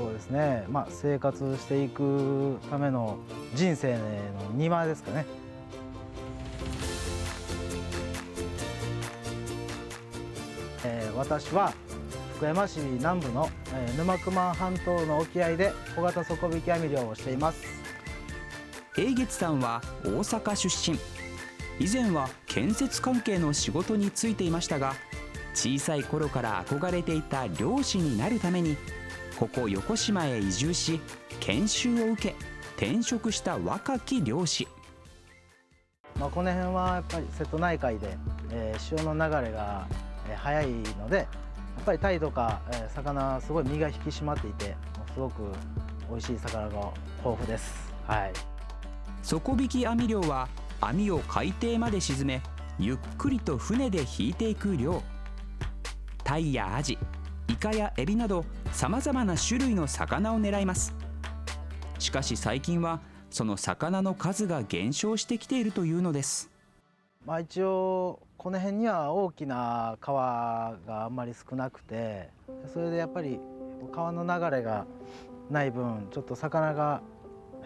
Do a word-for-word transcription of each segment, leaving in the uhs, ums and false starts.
そうですね、まあ、生活していくための人生の荷間ですかね。えー、私は福山市南部の、えー、沼熊半島の沖合で小型底引き網漁をしています。英月さんは大阪出身。以前は建設関係の仕事に就いていましたが、小さい頃から憧れていた漁師になるためにここ横島へ移住し、研修を受け転職した若き漁師。まあこの辺はやっぱり瀬戸内海で、えー、潮の流れが早いので、やっぱり鯛とか魚すごい身が引き締まっていて、すごく美味しい魚が豊富です。はい。底引き網漁は網を海底まで沈め、ゆっくりと船で引いていく漁。タイやアジ、イカやエビなどさまざまな種類の魚を狙います。しかし最近はその魚の数が減少してきているというのです。まあ一応この辺には大きな川があんまり少なくて、それでやっぱり川の流れがない分ちょっと魚が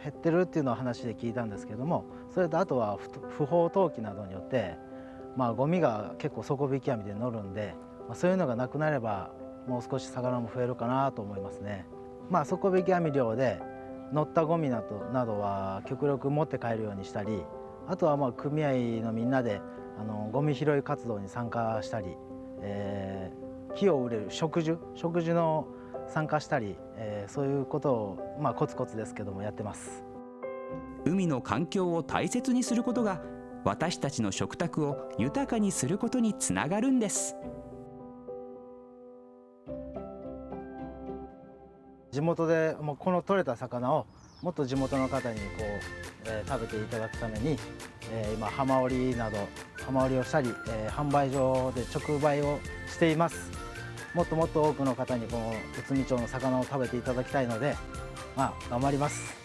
減ってるっていうのを話で聞いたんですけども、それとあとは不法投棄などによってまあゴミが結構底引き網で乗るんで、そういうのがなくなればもう少し魚も増えるかなと思いますね。まあ底引き網漁で乗ったゴミなどなどは極力持って帰るようにしたり、あとはまあ組合のみんなであのゴミ拾い活動に参加したり、えー、木を売れる植樹植樹の参加したり、えー、そういうことをまあコツコツですけどもやってます。海の環境を大切にすることが私たちの食卓を豊かにすることにつながるんです。地元でもうこの取れた魚をもっと地元の方にこう、えー、食べていただくために、えー、今浜織りなど浜織りをしたり、えー、販売所で直売をしています。もっともっと多くの方にこの内海町の魚を食べていただきたいので、まあ頑張ります。